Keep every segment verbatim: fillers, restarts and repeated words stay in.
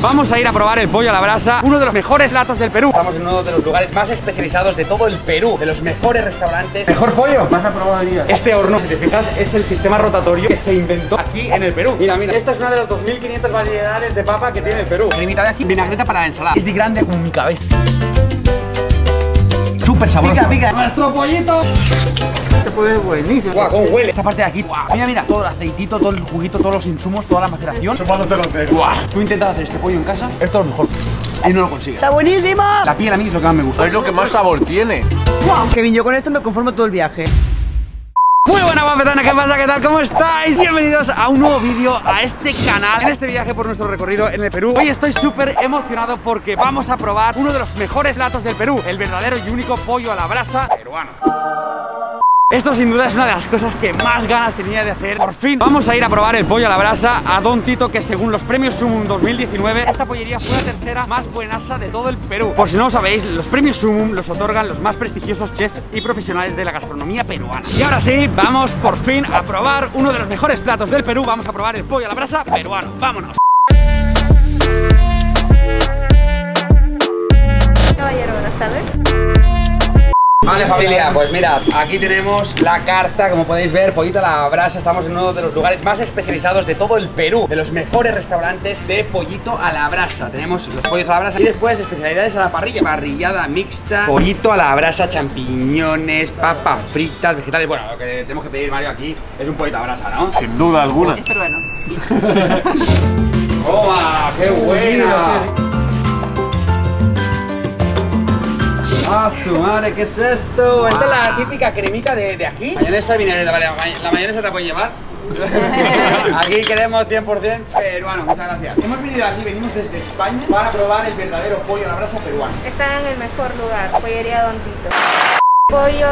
Vamos a ir a probar el pollo a la brasa, uno de los mejores platos del Perú. Estamos en uno de los lugares más especializados de todo el Perú, de los mejores restaurantes. ¿Mejor pollo? Vas a probar hoy día. Este horno, si te fijas, es el sistema rotatorio que se inventó aquí en el Perú. Mira, mira, esta es una de las dos mil quinientas variedades de papa que tiene el Perú. Cremita de ají, vinagreta para la ensalada. Es de grande como mi cabeza. Súper sabroso. Pica, pica. Nuestro pollito. Este pollo es buenísimo. Guau, cómo huele. Esta parte de aquí, guau. Mira, mira, todo el aceitito, todo el juguito, todos los insumos, toda la maceración. Sumándote los dedos. Guau. Tú intentas hacer este pollo en casa, esto es lo mejor. Ahí no lo consigues. ¡Está buenísimo! La piel a mí es lo que más me gusta. Es lo que más sabor tiene. Guau. Kevin, yo con esto me conformo todo el viaje. Muy buenas, guapetanas, ¿qué pasa? ¿Qué tal? ¿Cómo estáis? Bienvenidos a un nuevo vídeo, a este canal, en este viaje por nuestro recorrido en el Perú. Hoy estoy súper emocionado porque vamos a probar uno de los mejores platos del Perú, el verdadero y único pollo a la brasa peruano. Esto sin duda es una de las cosas que más ganas tenía de hacer. Por fin vamos a ir a probar el pollo a la brasa a Don Tito, que según los premios Summum dos mil diecinueve, esta pollería fue la tercera más buenaza de todo el Perú. Por si no lo sabéis, los premios Summum los otorgan los más prestigiosos chefs y profesionales de la gastronomía peruana. Y ahora sí, vamos por fin a probar uno de los mejores platos del Perú. Vamos a probar el pollo a la brasa peruano. ¡Vámonos! Caballero, buenas tardes. Vale, familia, pues mirad, aquí tenemos la carta, como podéis ver, pollito a la brasa. Estamos en uno de los lugares más especializados de todo el Perú, de los mejores restaurantes de pollito a la brasa. Tenemos los pollos a la brasa y después especialidades a la parrilla, parrillada mixta, pollito a la brasa, champiñones, papas fritas, vegetales. Bueno, lo que tenemos que pedir, Mario, aquí es un pollito a la brasa, ¿no? Sin duda alguna. Es peruano. ¡Toma! ¡Qué buena! ¡Ah, su madre! ¿Qué es esto? Esta es la típica cremita de, de ají. Mayonesa, vinagreta, vale, la mayonesa te la puedes llevar. Aquí queremos cien por cien peruano, muchas gracias. Hemos venido aquí, venimos desde España para probar el verdadero pollo a la brasa peruano. Está en el mejor lugar, Pollería Don Tito. Pollo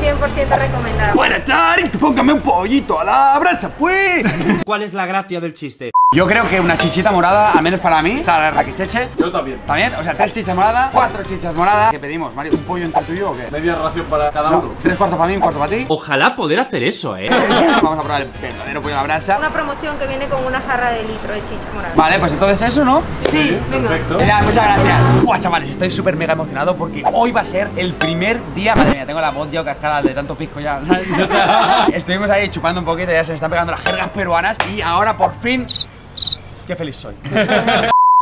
cien por cien recomendado. Buenas tardes, póngame un pollito a la brasa, pues. ¿Cuál es la gracia del chiste? Yo creo que una chichita morada, al menos para mí, la raquicheche. Yo también. También, o sea, tres chichas moradas, cuatro chichas moradas. ¿Qué pedimos, Mario? ¿Un pollo entre tú y yo o qué? Media ración para cada no, uno. Tres cuartos para mí, un cuarto para ti. Ojalá poder hacer eso, eh. Vamos a probar el verdadero pollo a la brasa. Una promoción que viene con una jarra de litro de chicha morada. Vale, pues entonces eso, ¿no? Sí, sí, venga. Perfecto. Mira, muchas gracias. Guau, chavales, estoy súper mega emocionado porque hoy va a ser el primer día. Madre mía, tengo la voz ya cascada de tanto pisco ya, ¿sabes? Estuvimos ahí chupando un poquito, ya se me están pegando las jergas peruanas. Y ahora por fin, qué feliz soy.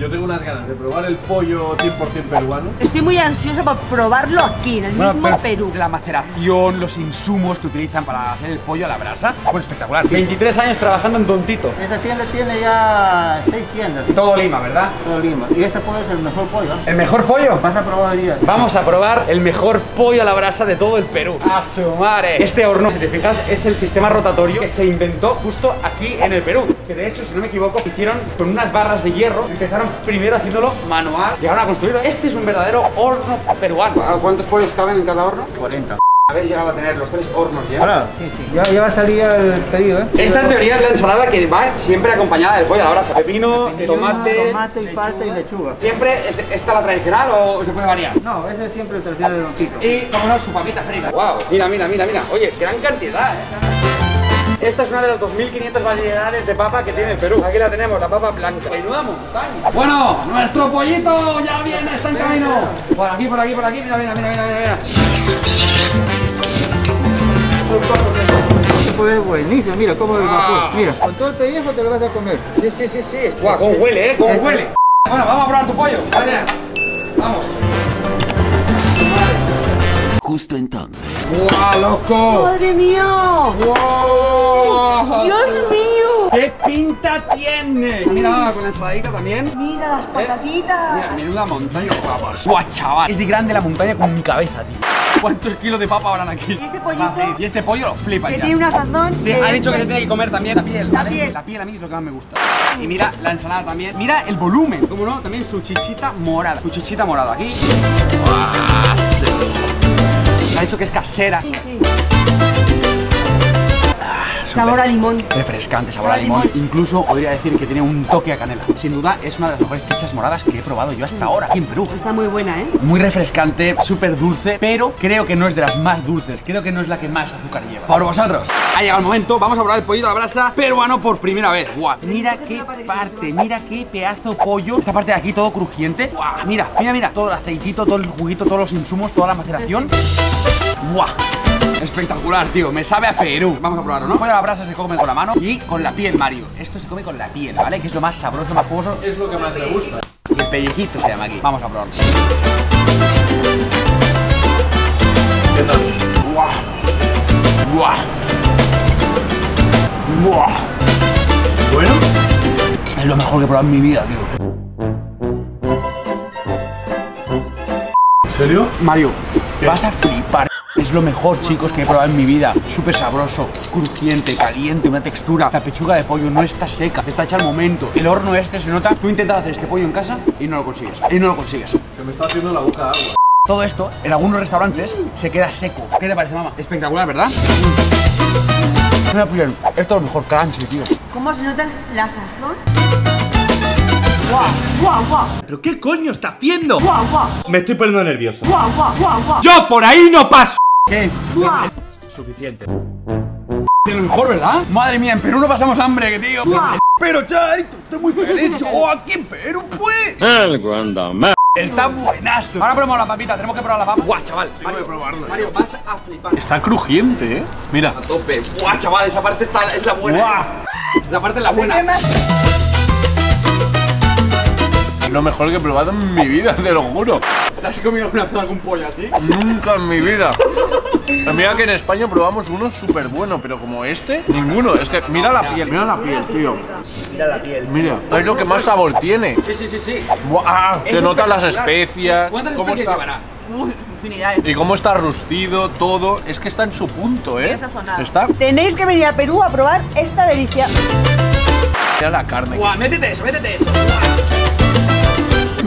Yo tengo unas ganas de probar el pollo cien por cien peruano. Estoy muy ansiosa por probarlo aquí, en el bueno, mismo Perú. La maceración, los insumos que utilizan para hacer el pollo a la brasa, bueno, espectacular. veintitrés años trabajando en Don Tito. Esta tienda tiene ya seis tiendas. Todo Lima, ¿verdad? Todo Lima. Y este pollo es el mejor pollo. ¿El mejor pollo? Vas a probar hoy día. Vamos a probar el mejor pollo a la brasa de todo el Perú. ¡A su madre! Este horno, si te fijas, es el sistema rotatorio que se inventó justo aquí en el Perú. Que de hecho, si no me equivoco, hicieron con unas barras de hierro, empezaron primero haciéndolo manual, llegaron a construirlo. Este es un verdadero horno peruano. ¿Cuántos pollos caben en cada horno? cuarenta. Habéis llegado a tener los tres hornos ya. Ahora, sí, sí. Ya, ya va a salir el pedido, ¿eh? Esta en teoría es la ensalada que va siempre acompañada del pollo a la brasa. Pepino, pepino tomate, tomate y palta y lechuga. ¿Siempre es esta la tradicional o se puede variar? No, esa es siempre el tradicional de Don Tito. Y como su papita frita. Wow. Mira, mira, mira, mira. Oye, gran cantidad, ¿eh? Esta es una de las dos mil quinientas variedades de papa que tiene el Perú. Aquí la tenemos, la papa blanca. Menuda montaña. Bueno, nuestro pollito ya viene, está en camino. Por aquí, por aquí, por aquí. Mira, mira, mira, mira, mira. Este pollo es buenísimo, mira cómo es el vapor. Mira, con todo el pellejo te lo vas a comer. Sí, sí, sí, sí. Guau, cómo huele, eh, cómo huele. Bueno, vamos a probar tu pollo. Vamos. Justo entonces. ¡Guau, loco! ¡Madre mía! ¡Wow! ¡Dios mío! ¡Qué pinta tiene! Mira, con la ensaladita también. ¡Mira las patatitas! Mira, menuda montaña de papas. ¡Guau, chaval! Es de grande la montaña con mi cabeza, tío. ¿Cuántos kilos de papa habrán aquí? ¿Y este pollito? Ah, y este pollo lo flipa. Que ya tiene una sazón. Sí, ha dicho que se tiene que comer también la piel. La ¿vale? piel. La piel a mí es lo que más me gusta. Y mira la ensalada también. Mira el volumen. ¿Cómo no? También su chichita morada. Su chichita morada aquí. ¡Guau! Ha dicho que es casera. Sí, sí. Ah, es Sabor a limón. Refrescante, sabor a limón. limón. Incluso podría decir que tiene un toque a canela. Sin duda es una de las mejores chichas moradas que he probado yo hasta mm. ahora aquí en Perú. Está muy buena, ¿eh? Muy refrescante, súper dulce, pero creo que no es de las más dulces. Creo que no es la que más azúcar lleva. Por vosotros. Ha llegado el momento, vamos a probar el pollito a la brasa peruano por primera vez. Guau, mira qué parte, mira qué pedazo pollo. Esta parte de aquí todo crujiente. Guau, mira, mira, mira. Todo el aceitito, todo el juguito, todos los insumos, toda la maceración. Guau. Espectacular, tío, me sabe a Perú. Vamos a probarlo, ¿no? Bueno, la brasa se come con la mano y con la piel, Mario. Esto se come con la piel, ¿vale? Que es lo más sabroso, más jugoso. Es lo que más me gusta. El pellejito se llama aquí. Vamos a probarlo. ¿Qué tal? ¡Buah! ¡Buah! ¡Buah! Bueno, es lo mejor que he probado en mi vida, tío. ¿En serio? Mario, ¿qué? Vas a flipar. Es lo mejor, chicos, que he probado en mi vida. Súper sabroso, crujiente, caliente, una textura. La pechuga de pollo no está seca, está hecha al momento. El horno este se nota. Tú intentas hacer este pollo en casa y no lo consigues. Y no lo consigues. Se me está haciendo la boca agua. Todo esto, en algunos restaurantes, se queda seco. ¿Qué te parece, mamá? Espectacular, ¿verdad? Mira, piel, esto es lo mejor, crunchy, tío. ¿Cómo se nota la sazón? ¡Guau, guau, guau! ¿Pero qué coño está haciendo? ¡Guau, guau! Me estoy poniendo nervioso. ¡Guau, guau, guau, guau! ¡Yo por ahí no paso! ¿Qué? ¡Guau! Suficiente. De lo mejor, ¿verdad? Madre mía, en Perú no pasamos hambre, que tío. ¡Guau! Pero, Chay, estoy muy feliz. ¡Oh, aquí en Perú, pues! El guandamá. Está buenazo. Ahora probamos la papita, tenemos que probar la papa. Guau, chaval, tengo Mario, que probarlo, Mario, vas a flipar. Está crujiente, eh. Mira. A tope. Guau, chaval, esa parte está, es la buena. Guau. Esa parte es la buena. Lo mejor que he probado en mi vida, te lo juro. ¿Te has comido una vez algún pollo así? Nunca en mi vida. Mira que en España probamos uno súper bueno, pero como este, ninguno. Es que mira la piel. Mira la piel, tío. Mira la piel. Mira, es lo que más sabor tiene. Sí, sí, sí, sí. Buah, se notan las especias. ¿Cuántas especias llevará? Uy, infinidades. Y cómo está rustido todo. Es que está en su punto, ¿eh? Está. Tenéis que venir a Perú a probar esta delicia. Mira la carne. Buah, métete eso, métete eso.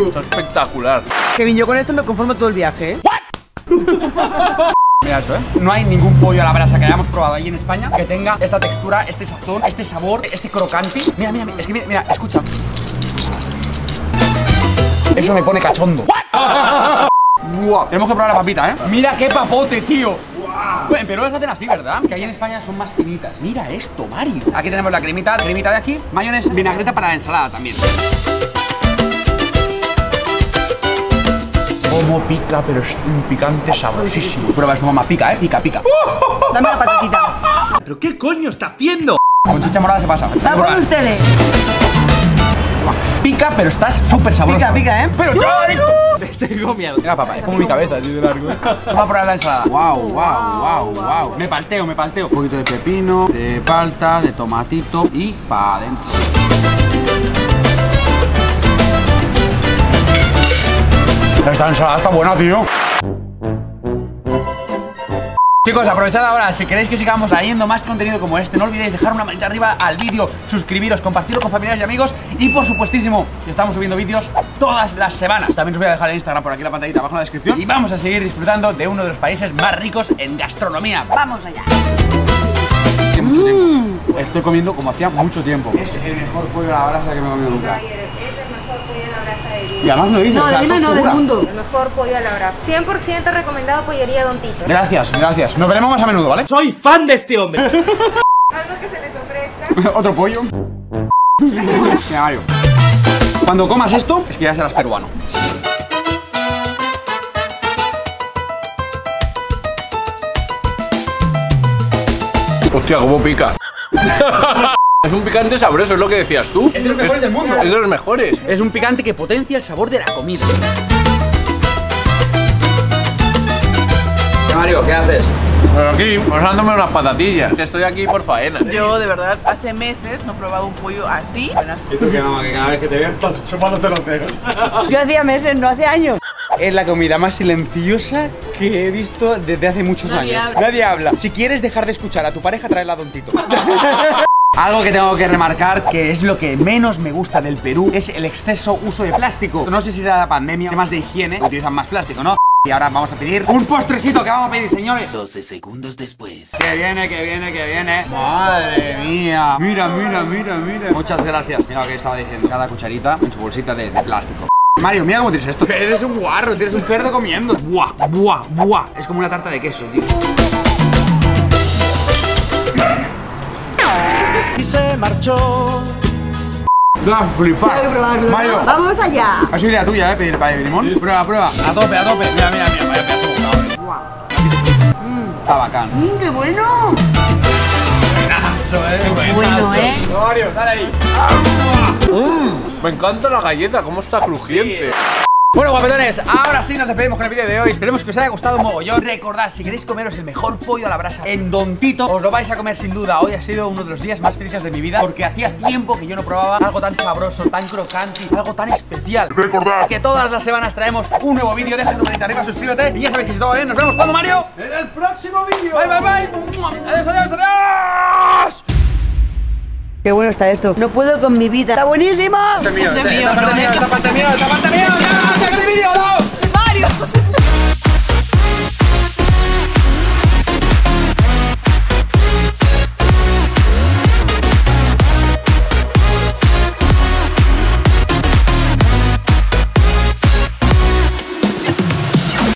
Está espectacular. Kevin, yo con esto me conformo todo el viaje, ¿eh? ¿What? Mira esto, ¿eh? No hay ningún pollo a la brasa que hayamos probado ahí en España que tenga esta textura, este sazón, este sabor, este crocante. Mira, mira, mira, es que mira, mira, escucha. Eso me pone cachondo. Buah, tenemos que probar la papita, ¿eh? Mira qué papote, tío. En Perú las hacen así, ¿verdad? Que ahí en España son más finitas. Mira esto, Mario. Aquí tenemos la cremita, cremita de aquí, mayonesa, vinagreta para la ensalada también. Como pica, pero es un picante sabrosísimo. Prueba eso, mamá, pica, eh, pica, pica. Dame la patatita. ¿Pero qué coño está haciendo? Con chicha morada se pasa. ¡Está por ustedes! Pica, pero está súper sabroso. Pica, pica, eh. ¡Pero yo! Tengo miedo. Mira, papá, es como mi cabeza, tío, de largo. Vamos a probar la ensalada. Wow, wow, wow, wow. Me palteo, me palteo. Un poquito de pepino, de palta, de tomatito y pa' adentro. Esta ensalada está buena, tío. Chicos, aprovechad ahora. Si queréis que sigamos trayendo más contenido como este, no olvidéis dejar una manita arriba al vídeo, suscribiros, compartirlo con familiares y amigos. Y por supuestísimo, estamos subiendo vídeos todas las semanas. También os voy a dejar el Instagram por aquí en la pantallita abajo en la descripción. Y vamos a seguir disfrutando de uno de los países más ricos en gastronomía. ¡Vamos allá! Hace mucho tiempo. Estoy comiendo como hacía mucho tiempo. Es el mejor pollo a la brasa que me he comido nunca. Y además lo dices, no, o sea, no, no, del mundo. El mejor pollo a la brasa. cien por ciento recomendado, Pollería Don Tito. Gracias, gracias. Nos veremos más a menudo, ¿vale? Soy fan de este hombre. Algo que se les ofrezca. Otro pollo. Mira, Mario. Cuando comas esto, es que ya serás peruano. Hostia, cómo pica. Es un picante sabroso, es lo que decías tú. Es de los mejores es, del mundo. Es de los mejores. Es un picante que potencia el sabor de la comida. Mario, ¿qué haces? Por aquí, pasándome unas patatillas. Que estoy aquí por faena. Yo, de verdad, hace meses no he probado un pollo así. ¿Y tú qué, mamá? Que cada vez que te veo estás chupándote los dedos. Yo hacía meses, no hace años. Es la comida más silenciosa que he visto desde hace muchos Nadie años. Habla. Nadie habla. Si quieres dejar de escuchar a tu pareja, tráela a Don Tito. Algo que tengo que remarcar, que es lo que menos me gusta del Perú, es el exceso uso de plástico. No sé si era la pandemia, temas de higiene, utilizan más plástico, ¿no? Y ahora vamos a pedir un postrecito que vamos a pedir, señores. doce segundos después. Que viene, que viene, que viene. Madre mía. Mira, mira, mira, mira. Muchas gracias. Mira lo que estaba diciendo. Cada cucharita en su bolsita de, de plástico. Mario, mira cómo tienes esto. Eres un guarro, tienes un cerdo comiendo. Buah, buah, buah. Es como una tarta de queso, tío. Y se marchó. Te vas a flipar. Mario, vamos allá. Ha sido idea tuya, eh, pedir paella de limón. Sí. Prueba, prueba. A tope, a tope. Mira, mira, mira. Vaya pedazo. Guau. Mm. Está bacán. Mm, ¡qué bueno! Buenazo, eh. Buenazo. Bueno, eh. Mario, dale ahí. Mm, me encanta la galleta, cómo está crujiente. Sí. Bueno, guapetones, ahora sí nos despedimos con el vídeo de hoy. Esperemos que os haya gustado un mogollón. Recordad, si queréis comeros el mejor pollo a la brasa en Don Tito, os lo vais a comer sin duda. Hoy ha sido uno de los días más felices de mi vida, porque hacía tiempo que yo no probaba algo tan sabroso, tan crocante, algo tan especial. Recordad que todas las semanas traemos un nuevo vídeo. Deja tu manita arriba, suscríbete y ya sabéis que es todo, ¿eh? Nos vemos cuando, Mario. En el próximo vídeo. Bye, bye, bye. Adiós, adiós, adiós. Qué bueno está esto. No puedo con mi vida. ¡Está buenísimo! ¡Está parte mío! ¡Está parte mío! ¡Está parte mío!